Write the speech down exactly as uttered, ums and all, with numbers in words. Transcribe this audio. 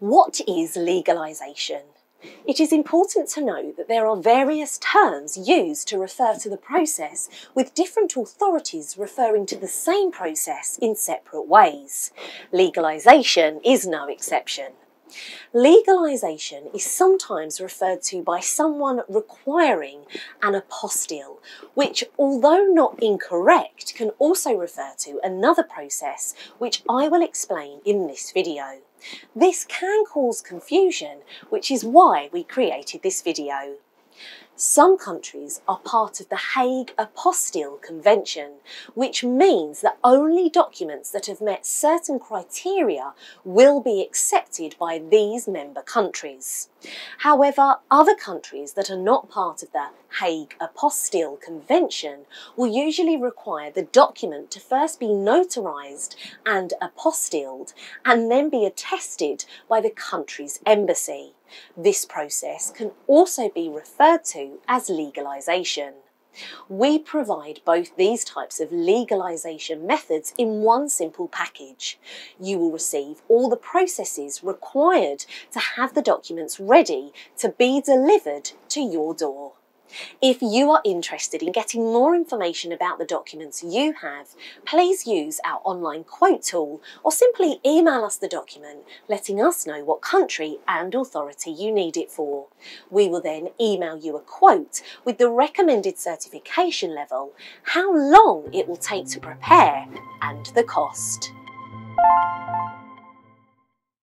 What is legalisation? It is important to know that there are various terms used to refer to the process, with different authorities referring to the same process in separate ways. Legalisation is no exception. Legalisation is sometimes referred to by someone requiring an apostille, which, although not incorrect, can also refer to another process, which I will explain in this video. This can cause confusion, which is why we created this video. Some countries are part of the Hague Apostille Convention, which means that only documents that have met certain criteria will be accepted by these member countries. However, other countries that are not part of the Hague Apostille Convention will usually require the document to first be notarised and apostilled, and then be attested by the country's embassy. This process can also be referred to as legalisation. We provide both these types of legalisation methods in one simple package. You will receive all the processes required to have the documents ready to be delivered to your door. If you are interested in getting more information about the documents you have, please use our online quote tool or simply email us the document, letting us know what country and authority you need it for. We will then email you a quote with the recommended certification level, how long it will take to prepare, and the cost.